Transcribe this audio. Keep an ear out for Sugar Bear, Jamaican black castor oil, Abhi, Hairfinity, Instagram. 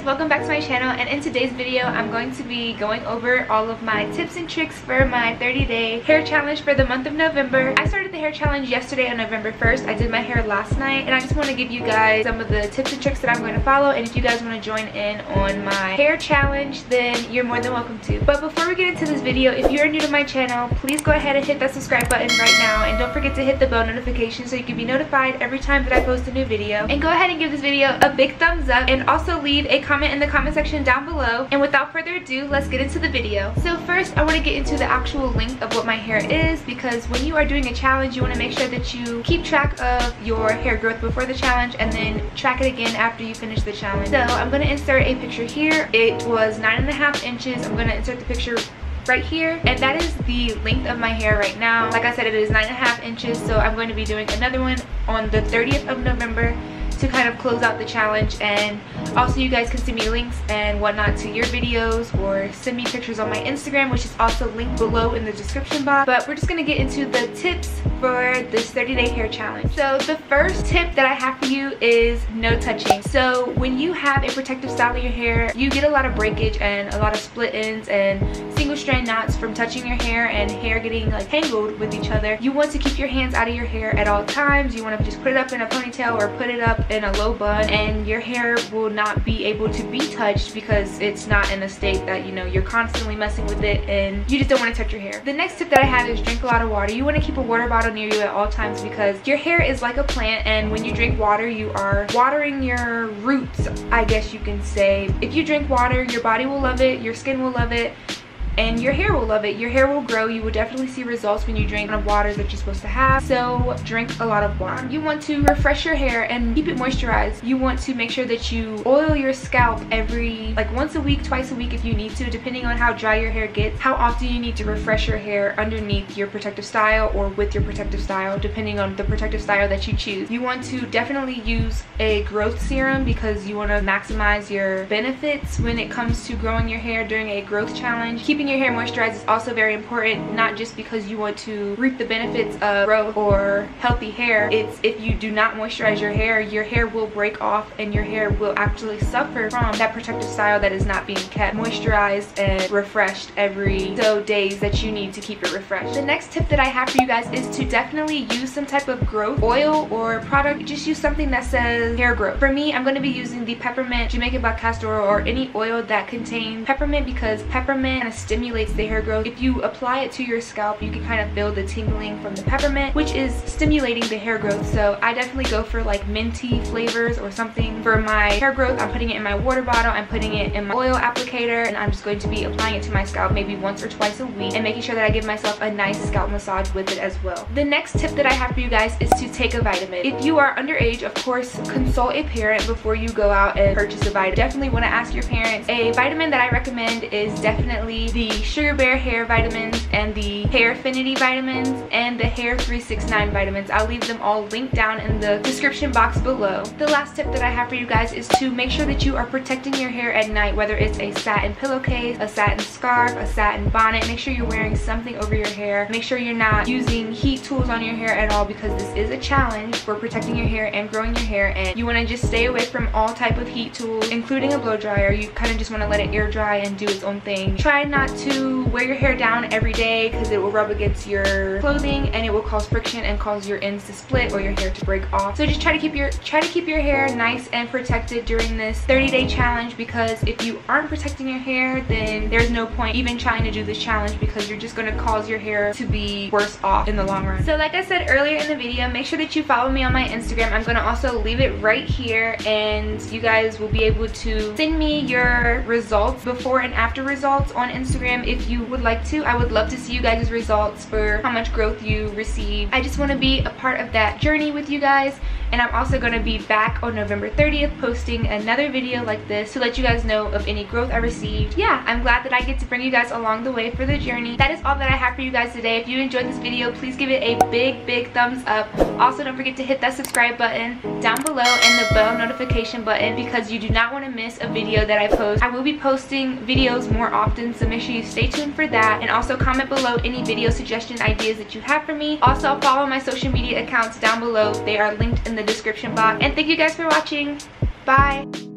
guys, welcome back to my channel, and in today's video I'm going to be going over all of my tips and tricks for my 30-day hair challenge for the month of November. I started the hair challenge yesterday on November 1st. I did my hair last night, and I just want to give you guys some of the tips and tricks that I'm going to follow, and if you guys want to join in on my hair challenge, then you're more than welcome to. But before we get into this video, if you're new to my channel, please go ahead and hit that subscribe button right now, and don't forget to hit the bell notification so you can be notified every time that I post a new video. And go ahead and give this video a big thumbs up, and also leave a comment in the comment section down below. And without further ado, let's get into the video. So first, I want to get into the actual length of what my hair is, because when you are doing a challenge, you want to make sure that you keep track of your hair growth before the challenge and then track it again after you finish the challenge. So I'm going to insert a picture here. It was 9.5 inches. I'm going to insert the picture right here, and that is the length of my hair right now. Like I said, it is 9.5 inches, so I'm going to be doing another one on the 30th of November to kind of close out the challenge. And also, you guys can send me links and whatnot to your videos, or send me pictures on my Instagram, which is also linked below in the description box. But we're just gonna get into the tips for this 30-day hair challenge. So the first tip that I have for you is no touching. So when you have a protective style of your hair, you get a lot of breakage and a lot of split ends and single strand knots from touching your hair and hair getting like tangled with each other. You want to keep your hands out of your hair at all times. You want to just put it up in a ponytail or put it up in a low bun, and your hair will not be able to be touched because it's not in a state that, you know, you're constantly messing with it, and you just don't want to touch your hair. The next tip that I have is drink a lot of water. You want to keep a water bottle near you at all times, because your hair is like a plant, and when you drink water, you are watering your roots, I guess you can say. If you drink water, your body will love it, your skin will love it, and your hair will love it. Your hair will grow. You will definitely see results when you drink the water that you're supposed to have. So drink a lot of water. You want to refresh your hair and keep it moisturized. You want to make sure that you oil your scalp every, like, once a week, twice a week if you need to, depending on how dry your hair gets, how often you need to refresh your hair underneath your protective style or with your protective style, depending on the protective style that you choose. You want to definitely use a growth serum, because you want to maximize your benefits when it comes to growing your hair during a growth challenge. Keeping your hair moisturized is also very important, not just because you want to reap the benefits of growth or healthy hair. It's if you do not moisturize your hair will break off, and your hair will actually suffer from that protective style that is not being kept moisturized and refreshed every so days that you need to keep it refreshed. The next tip that I have for you guys is to definitely use some type of growth oil or product. Just use something that says hair growth. For me, I'm going to be using the peppermint Jamaican black castor oil, or any oil that contains peppermint, because peppermint kind of stimulates the hair growth. If you apply it to your scalp, you can kind of feel the tingling from the peppermint, which is stimulating the hair growth. So I definitely go for like minty flavors or something for my hair growth. I'm putting it in my water bottle, I'm putting it in my oil applicator, and I'm just going to be applying it to my scalp maybe once or twice a week, and making sure that I give myself a nice scalp massage with it as well. The next tip that I have for you guys is to take a vitamin. If you are underage, of course, consult a parent before you go out and purchase a vitamin. Definitely want to ask your parents. A vitamin that I recommend is definitely the Sugar Bear hair vitamins, and the Hairfinity vitamins, and the Hair 369 vitamins. I'll leave them all linked down in the description box below. The last tip that I have for you guys is to make sure that you are protecting your hair at night, whether it's a satin pillowcase, a satin scarf, a satin bonnet. Make sure you're wearing something over your hair. Make sure you're not using heat tools on your hair at all, because this is a challenge for protecting your hair and growing your hair, and you want to just stay away from all type of heat tools, including a blow dryer. You kind of just want to let it air dry and do its own thing. Try not to wear your hair down every day, because it will rub against your clothing and it will cause friction and cause your ends to split or your hair to break off. So just try to keep your hair nice and protected during this 30-day challenge, because if you aren't protecting your hair, then there's no point even trying to do this challenge, because you're just going to cause your hair to be worse off in the long run. So like I said earlier in the video, make sure that you follow me on my Instagram. I'm going to also leave it right here, and you guys will be able to send me your results, before and after results, on Instagram. If you would like to, I would love to see you guys' results for how much growth you receive. I just want to be a part of that journey with you guys, and I'm also going to be back on November 30th posting another video like this to let you guys know of any growth I received. Yeah, I'm glad that I get to bring you guys along the way for the journey. That is all that I have for you guys today. If you enjoyed this video, please give it a big thumbs up. Also, don't forget to hit that subscribe button down below and the bell notification button, because you do not want to miss a video that I post. I will be posting videos more often, so make sure you stay tuned for that. And also comment below any video suggestion ideas that you have for me. Also, follow my social media accounts down below. They are linked in the description box. And thank you guys for watching. Bye.